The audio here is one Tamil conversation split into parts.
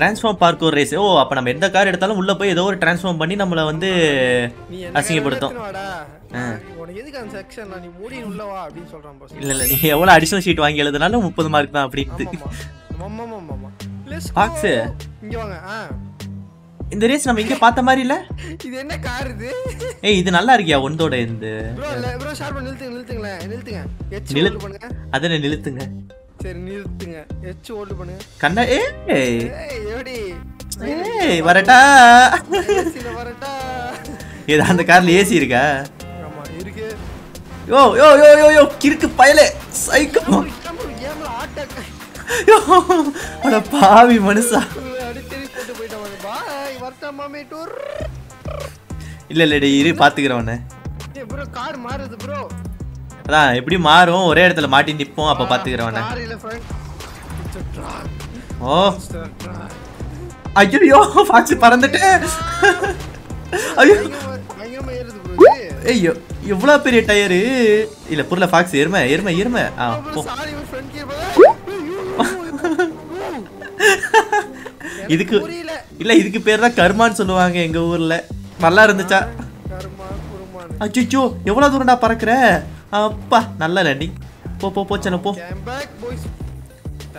Transform parkour race. Oh, அப்ப நம்ம எந்த கார் எடுத்தாலும் உள்ள போய் ஏதோ ஒரு transform பண்ணி நம்மள வந்து அசிங்கப்படுத்தும். உங்களுக்கு எதுக்கு அந்த செக்ஷன் நான் நீ மூடி உள்ள வா அப்படி சொல்றான் பாஸ். இல்ல இல்ல நீ எவ்வளவு அடிஷனல் ஷீட் வாங்கி எழுதுனால 30 மார்க் தான் அப்படி. ஆமாமா. லெட்ஸ் பாக்ஸ் இங்க வாங்க. இந்த ரேஸ் நம்ம இங்க பார்த்த மாதிரி இல்ல. இது என்ன கார் இது? ஏய் இது நல்லா இருக்கியா ஒன்னோட இந்த. ப்ரோ ஷார்ப் நில்த்துங்க நில்த்துங்க நில்த்துங்க. எச் ஹோல்ட் பண்ணுங்க. அதனே நில்த்துங்க. சரி நில்த்துங்க எச் ஹோல்ட் பண்ணுங்க கண்ணா ஏய் ஏடி ஏய் வரடா ஏசில வரடா ஏதா அந்த கார்ல ஏசி இருக்கா ஆமா இருக்கு யோ யோ யோ யோ யோ கிறுக்கு பயலே சைக்கோ கேம்ல ஆட்டக் யோ அட பாவி மனுஷா அடி திருப்பி போட்டு போய்டான் பை வரடா மாமே டூர் இல்ல இல்லடி இரு பாத்துக்கறவனே ஏய் bro கார் மாறுது bro அட எப்படி மாறும் ஒரே இடத்துல மாட்டி நிப்போம் அப்ப பாத்துக்கறவனே கார் இல்ல फ्रेंड ஓ ஐயோ பாச்சி பறந்துட்ட ஐயோ பயங்கரமா ஏறுது bro ஐயோ இவ்ளோ பெரிய டயர் இல்ல புறல ஃபாக்ஸ் ஏறுமே ஏறுமே ஏறுமே ஆ போ சாரி फ्रेंड கீர் இதுக்கு இல்ல இதுக்கு பேர் தான் கர்மான்னு சொல்லுவாங்க எங்க ஊர்ல நல்லா இருந்துச்சா கர்மா குருமான் ஐயோ எவ்ளோ தூரம்டா பறக்குற அப்பா நல்ல ரெடி போ போ போச்சன போ கம் பேக் பாய்ஸ்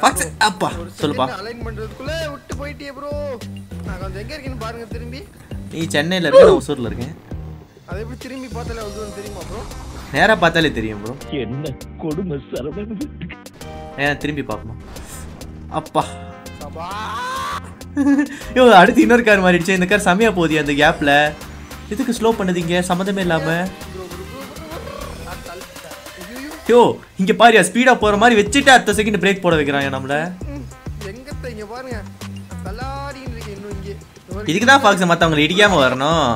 பாக்ஸ் அப்பா சொல்லுப்பா அலைன் பண்றதுக்குள்ள விட்டு போயிட்டே bro நான் கொஞ்சம் எங்க இருக்கேன்னு பாருங்க திரும்பி நீ சென்னையில இருக்க நான் ஊர்ல இருக்கேன் அத எப்படி திரும்பி பார்த்தாலே வந்து தெரியுமா bro நேரா பார்த்தாலே தெரியும் bro என்ன கொடுமை சரவண திரும்பி பாப்பமா அப்பா சபா யோ அடுத்து இன்னொரு கார் மாறிடுச்சு இந்த கார் சமையா போதியா அந்த கேப்ல இதுக்கு ஸ்லோ பண்ணுதீங்க சம்பந்தமே இல்லாம யோ இங்க பாரியா ஸ்பீடா போற மாதிரி வெச்சிட்டு அத்த செகண்ட் பிரேக் போட வைக்கறாங்க நம்மள எங்கத்தை இங்க பாருங்க தலாடின்னு இருக்கு இன்னும் இங்க இதுக்கு தான் ஃபாக்ஸ் மத்தவங்க இடிக்காம வரணும்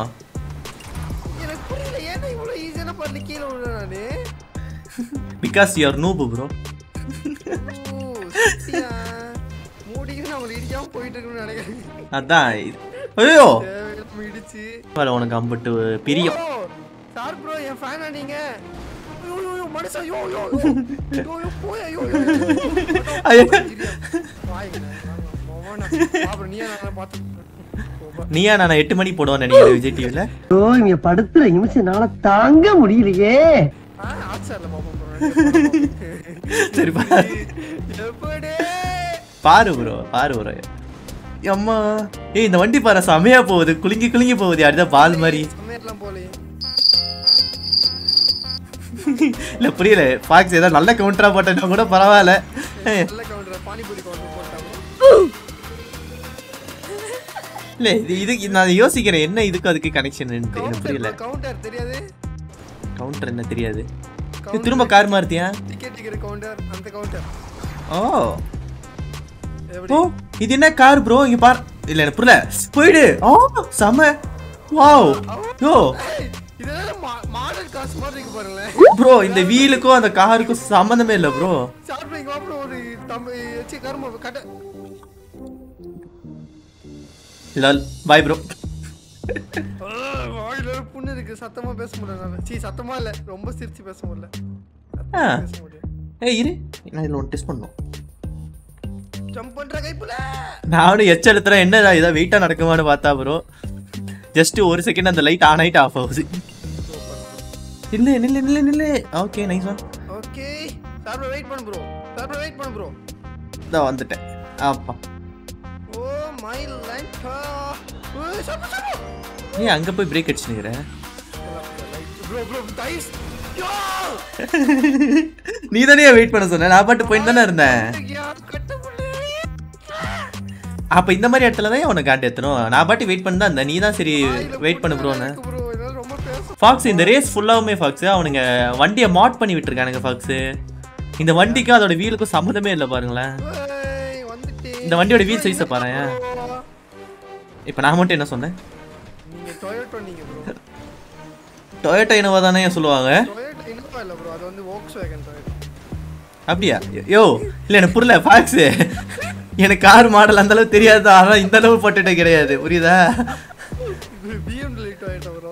எனக்கு புரியல ஏன் இவ்வளவு ஈஸியா பண்ணி கீழ விழுறானே because you are noob bro சியா மூடிக்கு நம்ம இடிக்காம போயிட்டு இருக்கோம்னு நினைக்கிறேன் அதான் ஐயோ மீடிச்சி பாரு உனக்கு அம்பட்டு பிரியம் சார் bro என் ஃபேனா நீங்க மனுஷா யோ யோ யோ யோ போய் யோ யோ ஐயா பாப்பா நீயா நான் பாத்து நீயா நான் 8 மணி போடுவானே நீ விஜய் டிவில ஓ இங்க படுத்துற நிமிஷனால தாங்க முடியலையே ஆச்சல மாமா சரி பாரு எப்படே பாரு bro அம்மா ஏய் இந்த வண்டி பாற சமையா போகுது குளிங்கி குளிங்கி போகுது அத பால் மாதிரி சமையலாம் போலயே இல்ல புரியல பாக்ஸ் ஏதா நல்ல கவுண்டரா போட்டா கூட பரவாயில்லை நல்ல கவுண்டரா பானிபூரி கவுண்டர் போட்டாங்க இல்ல இது நான் யோசிக்கிறேன் என்ன இதுக்கு அதுக்கு கனெக்ஷன் என்ன புரியல கவுண்டர் தெரியாது கவுண்டர் என்ன தெரியாது திரும்ப கார் மார்த்தியா டிக்கெட் டிக்கெட் கவுண்டர் அந்த கவுண்டர் ஓ ஓ இது என்ன கார் bro இங்க பார் இல்ல என்ன புரியல போய்டு ஓ சம வாவ் யோ இதெல்லாம் மாடல் காஸ் மாதிரி இருக்கு பாருங்களே bro இந்த வீலுக்கு அந்த காருக்கு சம்பந்தமே இல்ல bro சார்பிங் வா bro ஒரு எச்சி கர்ம கட்ட லல் பை bro வாயில புண்ணு இருக்கு சத்தமா பேச முடியல சீ சத்தமா இல்ல ரொம்ப சிரிச்சி பேச முடியல ஏய் இரு நான் இதோ டெஸ்ட் பண்ணோம் ஜம்ப் பண்ற கைப்புல நான் எச்ச எடுத்துற என்னடா இத வெயிட்டா நடக்குமான்னு பார்த்தா bro just 1 second அந்த லைட் ஆன் ஆயிட்ட ஆஃப் ஆகுது இல்ல இல்ல இல்ல இல்ல okay nice one okay sir wait பண்ணு bro சார் வெயிட் பண்ணு bro தா வந்துட்டேன் அப்பா oh my light O sir நீ அங்க போய் பிரேக் அடிச்சினீங்க bro bro டைஸ் யோ நீ தானே வெயிட் பண்ண சொன்ன நான் பாட்டு போய் தான இருந்தேன் அப்ப இந்த மாதிரி இடத்துல தான் அவன காண்ட் ஏத்துறோம் நான் பாட்டி வெயிட் பண்ணதா அந்த நீ தான் சரி வெயிட் பண்ணு ப்ரோனா ஃபாக்ஸ் இந்த ரேஸ் ஃபுல்லாவே ஃபாக்ஸ் அவனுங்க வண்டியை மாட் பண்ணி விட்டுருக்கானுங்க ஃபாக்ஸ் இந்த வண்டிக்கு அதோட வீலுக்கு சம்பந்தமே இல்ல பாருங்களே இந்த வண்டியோட வீல் சைஸை பாருங்க இப்போ நான் மட்டும் என்ன சொன்னேன் நீங்க டொயோட்டா நீங்க ப்ரோ டொயோட்டா இனோவா தானே சொல்லுவாங்க டொயோட்டா இனோவா இல்ல ப்ரோ அது வந்து Volkswagen டொயோட்டா அப்படியே யோ இல்ல என்ன புரியல ஃபாக்ஸ் எனக்கு கார் மாடல் அந்த அளவு தெரியாது ஆனா இந்த அளவு பட்டட்ட கிடையாது புரியுதா BMW டொயோட்டா bro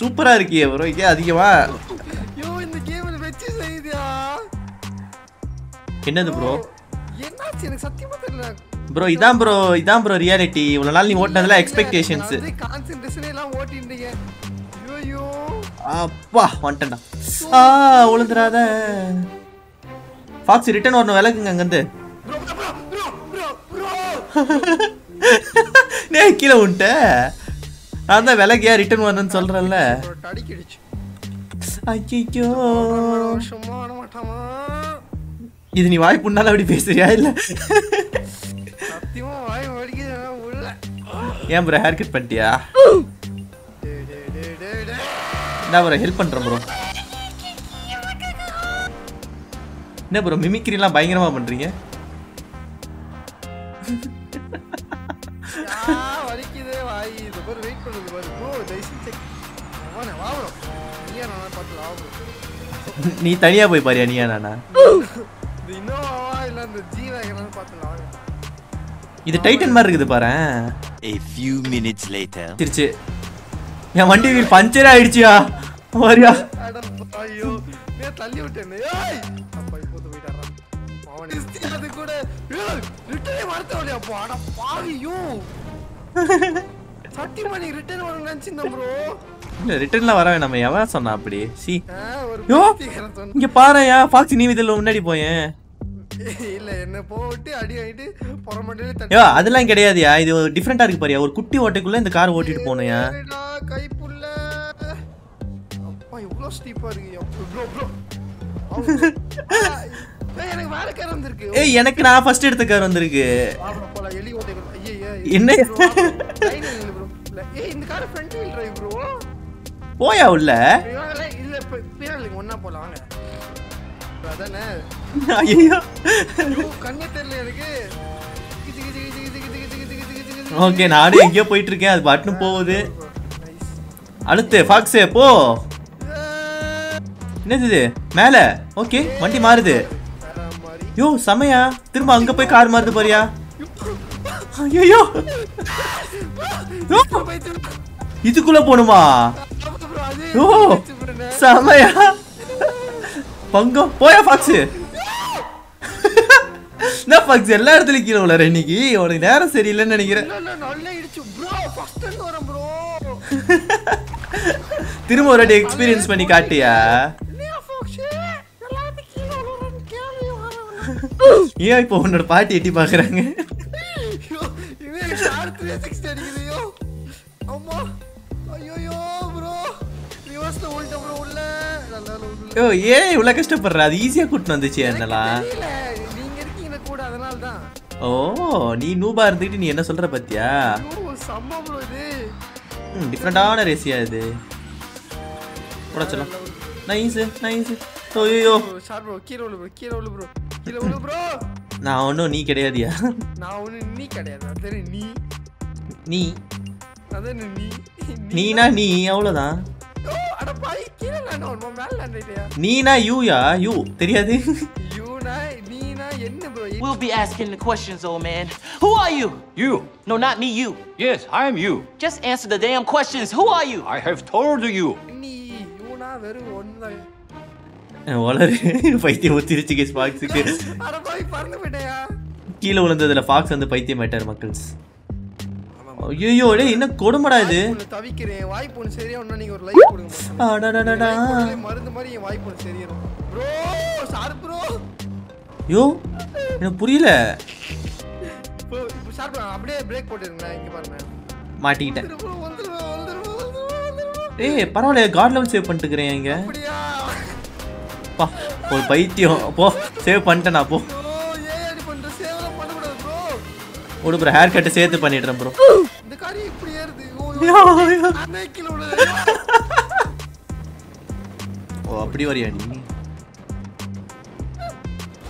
சூப்பரா இருக்கீங்க bro ஏ அதிகமா யோ இந்த கேம்ல வெச்சி செய்தியா என்னது bro என்னாச்சு எனக்கு சத்தியமா தெரியல bro இதான் bro ரியாலிட்டி இவ்வளவு நாள் நீ ஓட்டனதுல எக்ஸ்பெக்டேஷன்ஸ் அது கான்சென்ட்ரேஷனே எல்லாம் ஓட்டிட்டீங்க ஐயோ அப்பா வந்துட்டடா உலந்தராத ஃபாக்ஸ் ரிட்டர்ன் வரணும் விலகுங்க அங்க இருந்து bro bro bro bro நே கீழ உண்டே நான் தான் விலகியா ரிட்டர்ன் வரணும்னு சொல்றேன்ல அடிக்கிடுச்சு ஐயோ சும்மான மாட்டமா இது நீ வாய் புண்ணால அப்படி பேசுறியா இல்ல சத்தியமா வாய் வலிக்குது உள்ள ஏன் bro ஹேர் கட் பண்ணிட்டியா நான் bro ஹெல்ப் பண்றேன் bro என்ன bro மிமிக்ரி எல்லாம் பயங்கரமா பண்றீங்க யா வலிக்குது வாய் இது bro வெயிட் பண்ணுங்க bro டைசி செக் வாணா வா bro நீ انا பாத்து வா bro நீ தனியா போய் பாறியா நீ انا இன்னோ இல்ல அந்த ஜீவகனன்னு பார்த்தலாம் இது டைட்டன் மாதிரி இருக்குது பாறேன் a few minutes later திருச்சு நான் வண்டி வீல் பஞ்சர் ஆயிடுச்சுயா மாரியா ஐயோ நீ தள்ளி விட்டேனே ஏய் அப்பா இப்போது போய்டறான் பாவனே இது கூட ரிட்டர்ன் வரதோலையா பாடா பாவியோ சட்டி மணி ரிட்டர்ன் வரணும் சின்ன bro இல்ல ரிட்டர்ன்ல வரவே நம்ம எவன் சொன்னா அப்படி சீ யோ இங்க பாறயா பாக்ஸ் நீ விதல்ல முன்னாடி போயே இல்ல என்ன போட்டு அடி ஆயிட்டு பொறமண்டல தட்டி யோ அதெல்லாம் கிடையாதுயா இது டிஃபரண்டா இருக்கு பாறியா ஒரு குட்டி ஓட்டைக்குள்ள இந்த கார் ஓட்டிட்டு போனயா கை புள்ள அப்பா இவ்ளோ ஸ்டீப்பா இருக்கு bro bro ஏய் எனக்கு வேற கார் வந்திருக்கு ஏய் எனக்கு நான் ஃபர்ஸ்ட் எடுத்த கார் வந்திருக்கு பாப்பா போல எலி ஓட்டைக்குள்ள ஐயே என்ன லைன் இல்ல bro ஏய் இந்த car front wheel drive bro போயா உள்ள இல்ல பீரலிங்க ஒண்ணா போலாம் அதானே ஐயோ கண்ணே தெரியல எனக்கு ஓகே நாடு எங்க போயிட்டு இருக்கேன் அது பட்டன் போகுது அடுத்து ஃபாக்ஸ் போ என்னது இது மேல ஓகே வண்டி மாறுது யோ சமையா திரும்ப அங்க போய் கார் மாறுது பாரியா ஐயோ இதுக்குள்ள போணுமா ஓ சமையா பங்கம் போயா ஃபாக்ஸ் நான் ஃபாக்ஸ் எல்லா இடத்துல கீழ விழற இன்னைக்கு உனக்கு நேரம் சரியில்லைன்னு நினைக்கிறேன் நல்லா இடிச்சு bro first time வரேன் bro திரும்ப ஒரு டே எக்ஸ்பீரியன்ஸ் பண்ணி காட்டியா நான் ஃபாக்ஸ் எல்லாரும் கீழ விழறேன் கேளியா வரேன் ஏய் இப்போ உன்னோட பாட்டி எட்டி பார்க்கறாங்க இவே ஷார்ட் 360 அடிக்குதியோ அம்மா ஐயோ bro ரிவர்ஸ்ல உள்ள bro உள்ள யோ ஏய் இவ்ளோ கஷ்டப்படுற அது ஈஸியா கூட்டி வந்துச்சு என்னடா நீங்க இருக்கீங்க கூட அதனால தான் ஓ நீ நூபா இருந்துட்டு நீ என்ன சொல்ற பத்தியா யோ சம்மா bro இது டிஃபரண்டான ரேசியா இது போடா செல்ல நைஸ் நைஸ் ஐயோ ஷார்ட் bro கீழ உள்ள bro கீழ உள்ள bro கீழ உள்ள bro நான் ஒண்ணு நீ கிடையாதுயா நான் ஒண்ணு நீ கிடையாது அது நீ நீ அதானே நீ நீனா நீ அவ்வளவுதான் அட பாய் கீழ நான் ஒரு மேல நின்னுட்டேன் நீனா யூயா யூ தெரியாது யூனா நீனா என்ன bro we'll be asking the questions old man who are you you no not me you yes I am you just answer the damn questions who are you I have told you நீ யூனா வேற ஒண்ணே வளரே பைத்தியம் ஒத்திருச்சு கேஸ் பாக்ஸ்க்கு அட பாய் பறந்து விட்டயா கீழ விழுந்ததுல பாக்ஸ் வந்து பைத்தியம் மேட்டர் மக்கள்ஸ் ஐயோ டேய் என்ன கொடுமடா இது தவிக்கிறேன் வாய்ப்புன சரியா ஒண்ணு நீங்க ஒரு லைக் கொடுங்க அடடடடா மருந்து மாதிரி வாய்ப்புன சரியா bro ஷார்ப் bro யோ எனக்கு புரியல ஷார்ப் அப்படியே பிரேக் போட்டுறீங்க இங்க பாருங்க மாட்டிட்டேன் ஏய் பரவாயில்லை கார்ட் லெவல் சேவ் பண்ணிட்டு இருக்கேன் இங்க பா ஒரு பைத்தியம் போ சேவ் பண்ணிட்டேனா போ ஓடு bro ஹேர் கட் சேர்த்து பண்ணிட்டேன் bro இந்த காரி இப்படி ஏறுது ஓ அண்ணே கீழ விழுது ஓ அப்படி வரியா நீ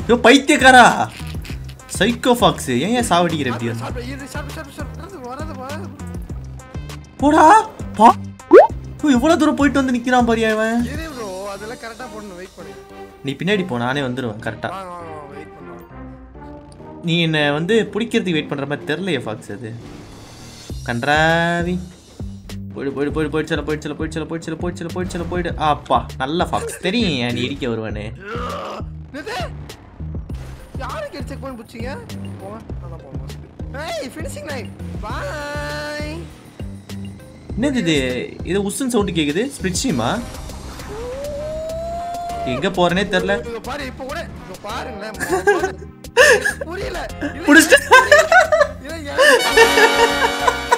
யோ பைத்தியக்காரா Psycho Fox, yeah, Savadi Reptiles. What up? You put a point on the Nikiram Pariava? Nipinadi Ponane under Karta. Need one day, put it the weight for a terlay fox. Contravi. Put Apa, Nalla Fox, Terry, and Erika one day. I can check one butchia. Hey, finishing night. Bye. Nedide, it wasn't so to get this. Splitshima. Inga Pornet, the left. Put it.